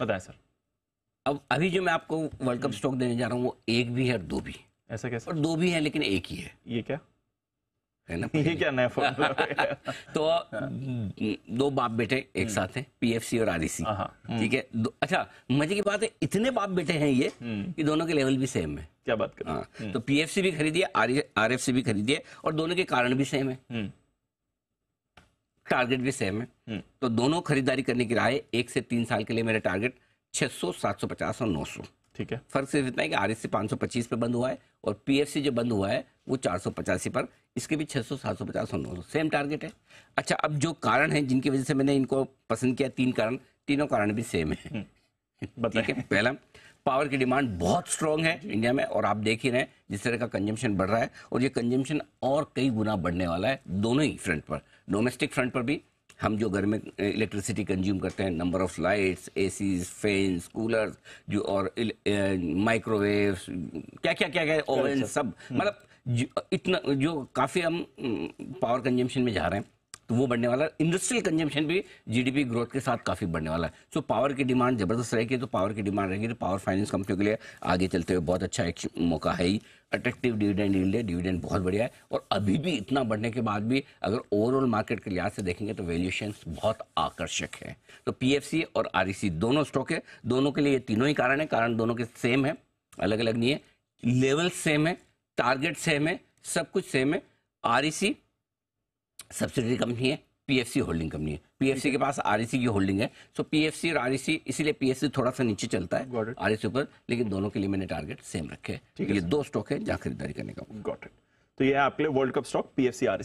बताएं सर। अब अभी जो मैं आपको वर्ल्ड कप स्टॉक देने जा रहा हूँ वो एक भी है और दो भी। ऐसा कैसे? और दो भी है लेकिन एक ही है। ये क्या है ना, ये क्या नया फॉर्मूला है? तो दो बाप बेटे एक साथ हैं, पीएफसी और आरईसी, ठीक है। अच्छा, मजे की बात है इतने बाप बेटे हैं ये कि दोनों के लेवल भी सेम है। क्या बात कर रहे हैं? तो पीएफसी भी खरीदिए, आरएफसी भी खरीदिए और दोनों के कारण भी सेम है, टारगेट भी सेम है। तो दोनों खरीदारी करने की राय 1 से 3 साल के लिए मेरा टारगेट 600, 750 और 900, ठीक है। फर्क सिर्फ इतना है कि आरएससी 525 पे बंद हुआ है और पीएफसी जो बंद हुआ है वो 485 पर, इसके भी 600, 750 और 900 सेम टारगेट है। अच्छा, अब जो कारण है जिनकी वजह से मैंने इनको पसंद किया, 3 कारण, तीनों कारण भी सेम है, ठीक है। पहला, पावर की डिमांड बहुत स्ट्रांग है इंडिया में और आप देख ही रहे हैं जिस तरह का कंजम्पशन बढ़ रहा है और ये कंजम्पशन और कई गुना बढ़ने वाला है दोनों ही फ्रंट पर, डोमेस्टिक फ्रंट पर भी। हम जो घर में इलेक्ट्रिसिटी कंज्यूम करते हैं, number of lights, ACs, fans, coolers जो और माइक्रोवेव्स, क्या क्या क्या क्या ओवन, सब मतलब इतना जो काफ़ी हम पावर कंजम्पशन में जा रहे हैं तो वो बढ़ने वाला है। इंडस्ट्रियल कंजम्पशन भी जीडीपी ग्रोथ के साथ काफ़ी बढ़ने वाला है। सो पावर की डिमांड ज़बरदस्त रहेगी, तो पावर की डिमांड रहेगी तो पावर फाइनेंस कंपनियों के लिए आगे चलते हुए बहुत अच्छा एक मौका है ही। अट्रैक्टिव डिविडेंड यील्ड है, डिविडेंड बहुत बढ़िया है और अभी भी इतना बढ़ने के बाद भी अगर ओवरऑल मार्केट के लिहाज से देखेंगे तो वैल्यूएशन बहुत आकर्षक है। तो पीएफसी और आरईसी दोनों स्टॉक है, दोनों के लिए ये तीनों ही कारण है, कारण दोनों के सेम है, अलग अलग नहीं है, लेवल सेम है, टारगेट सेम है, सब कुछ सेम है। आरईसी सब्सिडरी कंपनी है, पीएफसी होल्डिंग कंपनी है, पीएफसी के पास आरईसी की होल्डिंग है। सो पीएफसी और आरईसी, इसीलिए पीएफसी थोड़ा सा नीचे चलता है आरईसी ऊपर, लेकिन दोनों के लिए मैंने टारगेट सेम रखे हैं। ये दो स्टॉक है जहां खरीदारी करने का। Got it. तो ये आपके लिए world cup stock PFC REC.